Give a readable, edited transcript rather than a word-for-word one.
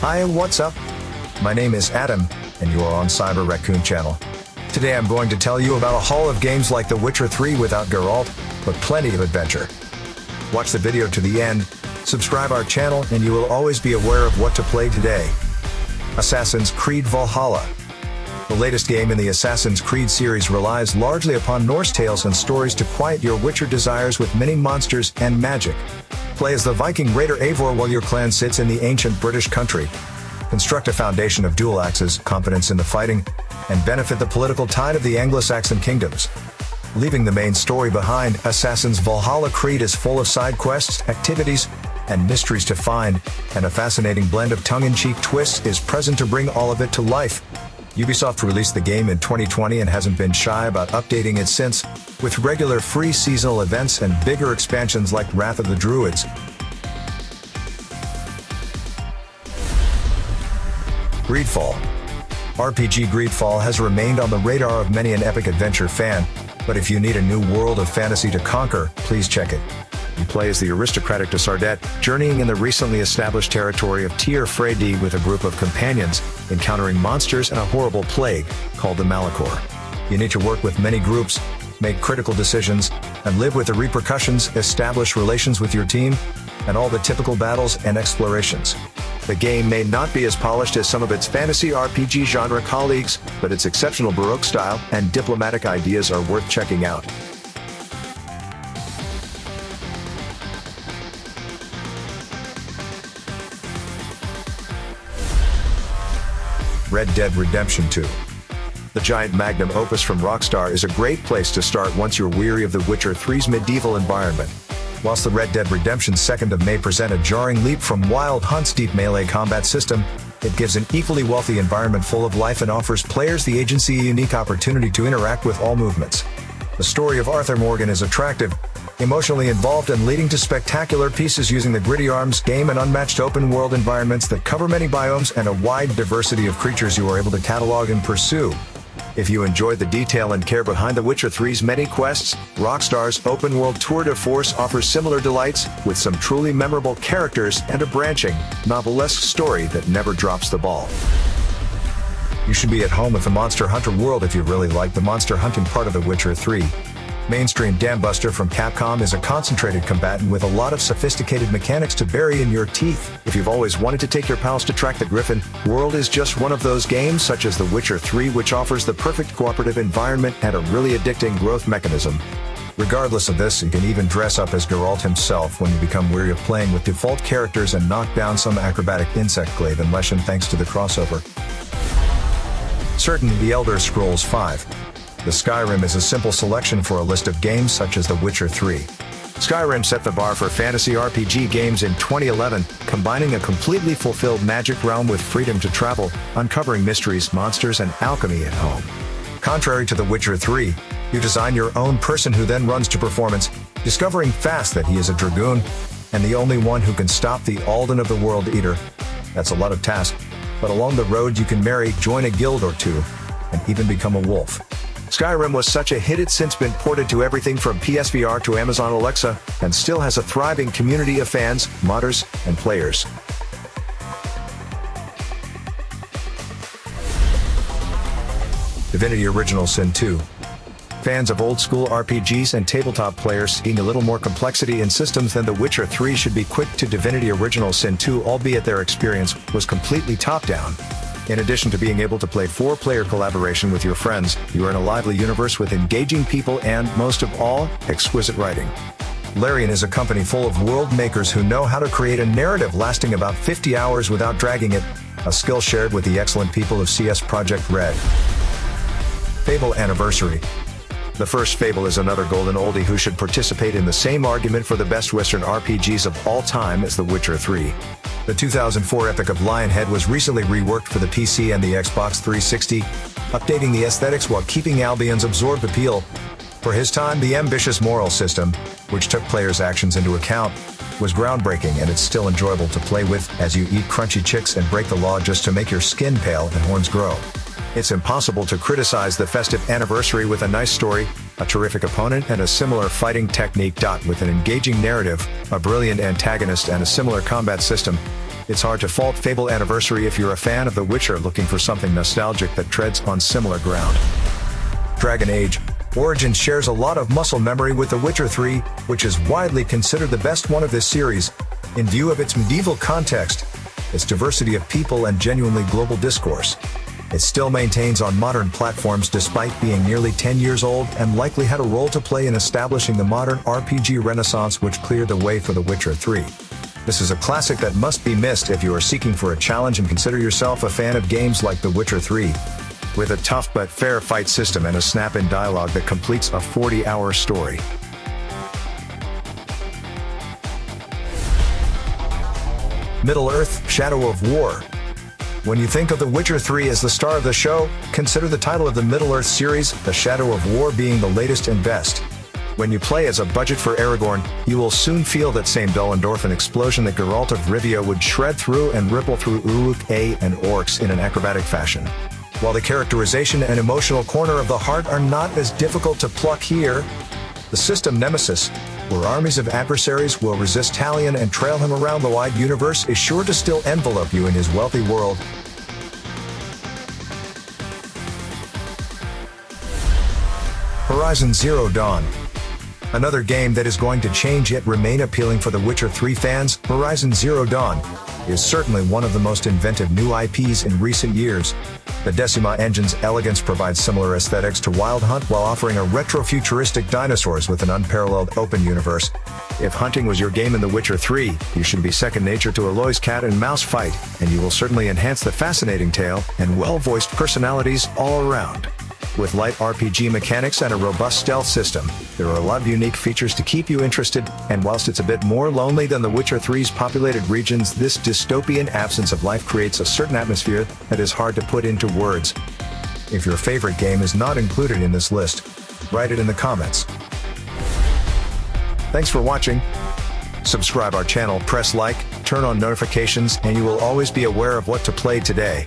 Hi, what's up? My name is Adam, and you are on Cyber Raccoon Channel. Today I'm going to tell you about a haul of games like The Witcher 3 without Geralt, but plenty of adventure. Watch the video to the end, subscribe our channel, and you will always be aware of what to play today. Assassin's Creed Valhalla. The latest game in the Assassin's Creed series relies largely upon Norse tales and stories to quiet your Witcher desires with many monsters and magic. Play as the Viking raider Eivor while your clan sits in the ancient British country. Construct a foundation of dual axes, competence in the fighting, and benefit the political tide of the Anglo-Saxon kingdoms. Leaving the main story behind, Assassin's Valhalla Creed is full of side quests, activities, and mysteries to find, and a fascinating blend of tongue-in-cheek twists is present to bring all of it to life. Ubisoft released the game in 2020 and hasn't been shy about updating it since, with regular free seasonal events and bigger expansions like Wrath of the Druids. Greedfall. RPG Greedfall has remained on the radar of many an epic adventure fan, but if you need a new world of fantasy to conquer, please check it. You play as the aristocratic de Sardet, journeying in the recently established territory of Tir Fradee with a group of companions, encountering monsters and a horrible plague, called the Malachor. You need to work with many groups, make critical decisions, and live with the repercussions, establish relations with your team, and all the typical battles and explorations. The game may not be as polished as some of its fantasy RPG genre colleagues, but its exceptional Baroque style and diplomatic ideas are worth checking out. Red Dead Redemption 2. The giant magnum opus from Rockstar is a great place to start once you're weary of The Witcher 3's medieval environment. Whilst the Red Dead Redemption 2nd of May present a jarring leap from Wild Hunt's deep melee combat system, it gives an equally wealthy environment full of life and offers players the agency a unique opportunity to interact with all movements. The story of Arthur Morgan is attractive, emotionally involved, and leading to spectacular pieces using the gritty arms game and unmatched open-world environments that cover many biomes and a wide diversity of creatures you are able to catalog and pursue. If you enjoyed the detail and care behind The Witcher 3's many quests, Rockstar's open-world tour de force offers similar delights, with some truly memorable characters and a branching, novel-esque story that never drops the ball. You should be at home with the Monster Hunter World if you really like the monster hunting part of The Witcher 3. Mainstream Dambuster from Capcom is a concentrated combatant with a lot of sophisticated mechanics to bury in your teeth. If you've always wanted to take your pals to track the Griffin, World is just one of those games such as The Witcher 3, which offers the perfect cooperative environment and a really addicting growth mechanism. Regardless of this, you can even dress up as Geralt himself when you become weary of playing with default characters and knock down some acrobatic insect glaive and Leshen thanks to the crossover. Certainly, The Elder Scrolls 5. The Skyrim is a simple selection for a list of games such as The Witcher 3. Skyrim set the bar for fantasy RPG games in 2011, combining a completely fulfilled magic realm with freedom to travel, uncovering mysteries, monsters, and alchemy at home. Contrary to The Witcher 3, you design your own person who then runs to performance, discovering fast that he is a dragoon, and the only one who can stop the Alden of the World Eater. That's a lot of task, but along the road you can marry, join a guild or two, and even become a wolf. Skyrim was such a hit it's since been ported to everything from PSVR to Amazon Alexa, and still has a thriving community of fans, modders, and players. Divinity Original Sin 2. Fans of old-school RPGs and tabletop players seeing a little more complexity in systems than The Witcher 3 should be quick to Divinity Original Sin 2, albeit their experience was completely top-down. In addition to being able to play four-player collaboration with your friends, you are in a lively universe with engaging people and, most of all, exquisite writing. Larian is a company full of world makers who know how to create a narrative lasting about 50 hours without dragging it, a skill shared with the excellent people of CD Projekt Red. Fable Anniversary. The first Fable is another golden oldie who should participate in the same argument for the best Western RPGs of all time as The Witcher 3. The 2004 epic of Lionhead was recently reworked for the PC and the Xbox 360, updating the aesthetics while keeping Albion's absorbed appeal. For his time, the ambitious moral system, which took players' actions into account, was groundbreaking, and it's still enjoyable to play with as you eat crunchy chicks and break the law just to make your skin pale and horns grow. It's impossible to criticize the festive anniversary with a nice story, a terrific opponent, and a similar fighting technique. With an engaging narrative, a brilliant antagonist, and a similar combat system, It's hard to fault Fable Anniversary if you're a fan of The Witcher looking for something nostalgic that treads on similar ground. Dragon Age Origins shares a lot of muscle memory with The Witcher 3, which is widely considered the best one of this series, in view of its medieval context, its diversity of people and genuinely global discourse. It still maintains on modern platforms despite being nearly 10 years old and likely had a role to play in establishing the modern RPG renaissance which cleared the way for The Witcher 3. This is a classic that must be missed if you are seeking for a challenge and consider yourself a fan of games like The Witcher 3. With a tough but fair fight system and a snap-in dialogue that completes a 40-hour story. Middle-earth: Shadow of War. When you think of The Witcher 3 as the star of the show, consider the title of the Middle-earth series, The Shadow of War being the latest and best. When you play as a budget for Aragorn, you will soon feel that same dull endorphin explosion that Geralt of Rivia would shred through and ripple through Uruk-hai and orcs in an acrobatic fashion. While the characterization and emotional corner of the heart are not as difficult to pluck here, the system Nemesis, where armies of adversaries will resist Talion and trail him around the wide universe, is sure to still envelop you in his wealthy world. Horizon Zero Dawn. Another game that is going to change yet remain appealing for The Witcher 3 fans, Horizon Zero Dawn is certainly one of the most inventive new IPs in recent years. The Decima engine's elegance provides similar aesthetics to Wild Hunt while offering a retro-futuristic dinosaurs with an unparalleled open universe. If hunting was your game in The Witcher 3, you should be second nature to Aloy's cat and mouse fight, and you will certainly enhance the fascinating tale and well-voiced personalities all around. With light RPG mechanics and a robust stealth system, there are a lot of unique features to keep you interested, and whilst it's a bit more lonely than The Witcher 3's populated regions, this dystopian absence of life creates a certain atmosphere that is hard to put into words. If your favorite game is not included in this list, write it in the comments. Thanks for watching. Subscribe our channel, press like, turn on notifications, and you will always be aware of what to play today.